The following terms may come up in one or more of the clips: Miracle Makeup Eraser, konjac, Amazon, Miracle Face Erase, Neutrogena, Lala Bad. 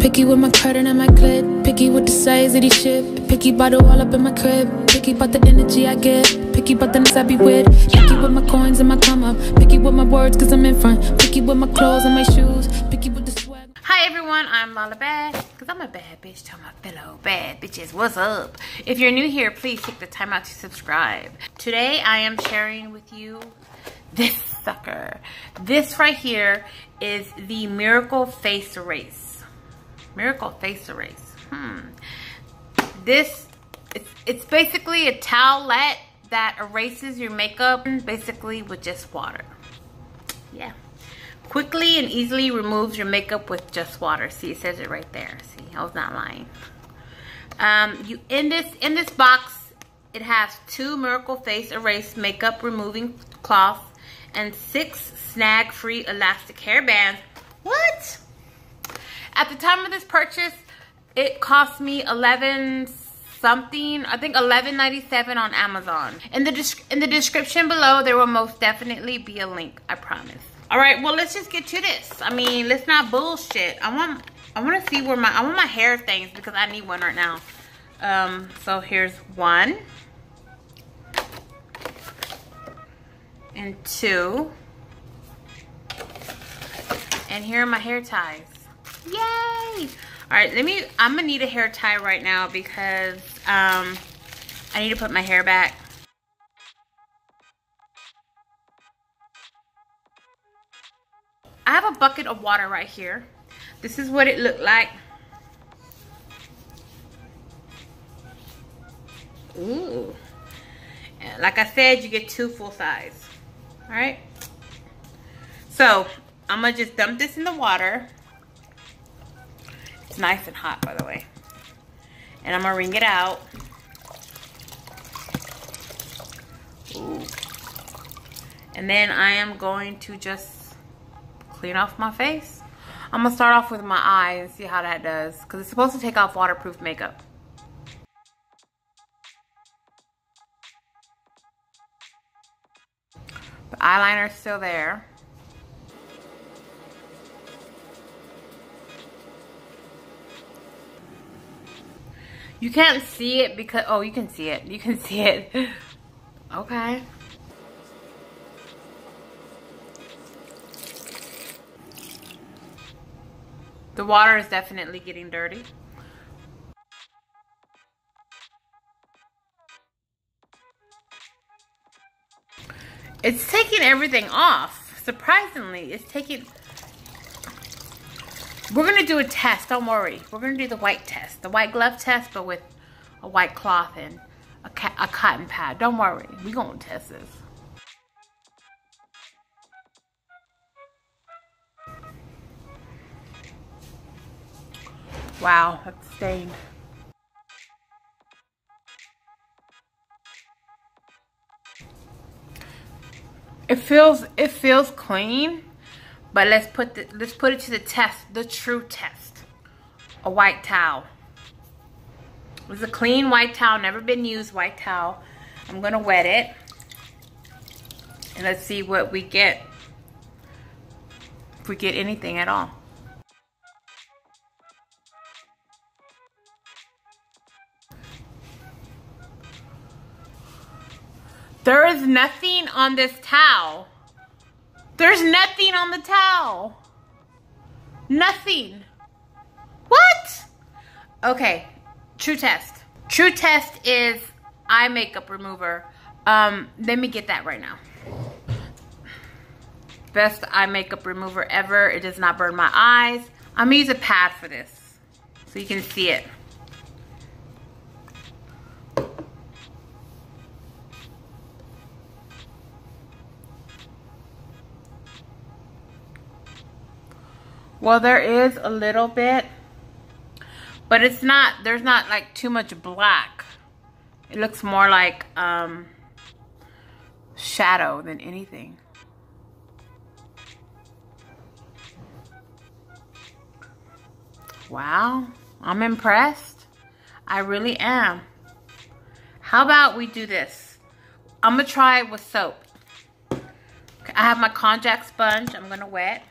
Picky with my credit and my clip. Picky with the size of these shit. Picky about it all up in my crib. Picky about the energy I get. Picky about the things I be with. Picky with my coins and my come up. Picky with my words cause I'm in front. Picky with my clothes and my shoes. Picky with the swag. Hi everyone, I'm Lala Bad. Cause I'm a bad bitch to my fellow bad bitches. What's up? If you're new here, please take the time out to subscribe. Today I am sharing with you this sucker. This right here is the Miracle Face Erase. Miracle Face Erase. This, it's basically a towelette that erases your makeup basically with just water. Yeah. Quickly and easily removes your makeup with just water. See, it says it right there. See, I was not lying. In this box, it has 2 Miracle Face Erase makeup removing cloths and 6 snag-free elastic hair bands. What? At the time of this purchase, it cost me $11 something. I think $11.97 on Amazon. In the description below, there will most definitely be a link. I promise. All right, well, let's just get to this. I mean, let's not bullshit. I want to see where I want my hair things because I need one right now. So here's 1. And 2. And here are my hair ties. Yay! All right, I'm gonna need a hair tie right now because I need to put my hair back. I have a bucket of water right here. This is what it looked like. Ooh. Like I said, you get 2 full size. All right. So I'm gonna just dump this in the water. It's nice and hot, by the way. And I'm gonna wring it out. Ooh. And then I am going to just clean off my face. I'm gonna start off with my eye and see how that does because it's supposed to take off waterproof makeup. The eyeliner is still there. You can't see it because, oh, you can see it. You can see it. Okay. The water is definitely getting dirty. It's taking everything off. Surprisingly, it's taking... We're gonna do a test, don't worry. We're gonna do the white test. The white glove test, but with a white cloth and a cotton pad. Don't worry, we're gonna test this. Wow, that's stained. It feels clean, but let's put it to the test, the true test. A white towel. It's a clean white towel, never been used white towel. I'm gonna wet it, and let's see what we get. If we get anything at all. There is nothing on this towel. There's nothing on the towel. Nothing. What? Okay, true test. True test is eye makeup remover. Let me get that right now. Best eye makeup remover ever. It does not burn my eyes. I'm gonna use a pad for this so you can see it. Well, there is a little bit, but it's not, there's not like too much black. It looks more like shadow than anything. Wow, I'm impressed. I really am. How about we do this? I'm gonna try it with soap. I have my konjac sponge, I'm gonna wet.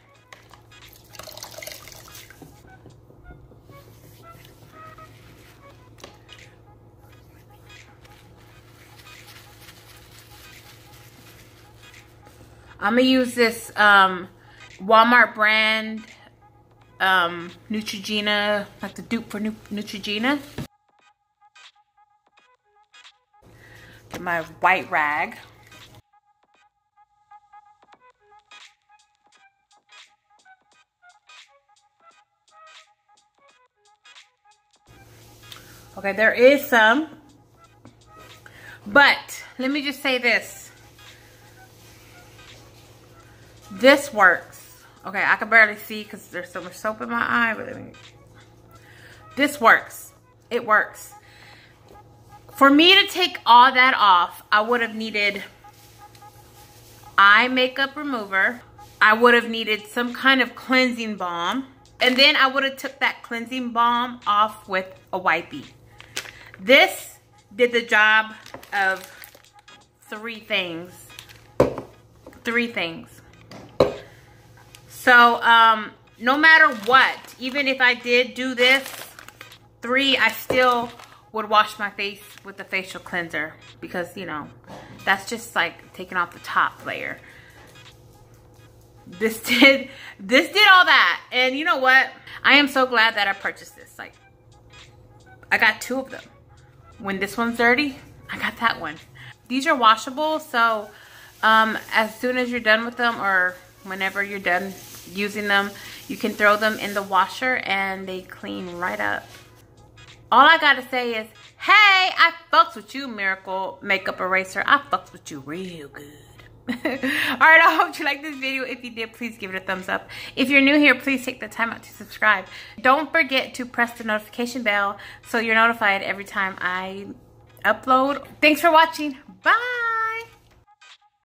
I'm gonna use this Walmart brand Neutrogena, like the dupe for Neutrogena. Get my white rag. Okay, there is some, but let me just say this. This works. Okay, I can barely see because there's so much soap in my eye, but let me... This works. It works. For me to take all that off, I would have needed eye makeup remover. I would have needed some kind of cleansing balm. And then I would have took that cleansing balm off with a wipey. This did the job of three things. So, no matter what, even if I did do this three, I still would wash my face with the facial cleanser. Because, you know, that's just like taking off the top layer. This did all that. And you know what? I am so glad that I purchased this. Like, I got two of them. When this one's dirty, I got that one. These are washable, so as soon as you're done with them, or whenever you're done using them, you can throw them in the washer and they clean right up. All I gotta say is, hey, I fucks with you, Miracle Makeup Eraser. I fucks with you real good. Alright, I hope you liked this video. If you did, please give it a thumbs up. If you're new here, please take the time out to subscribe. Don't forget to press the notification bell so you're notified every time I upload. Thanks for watching.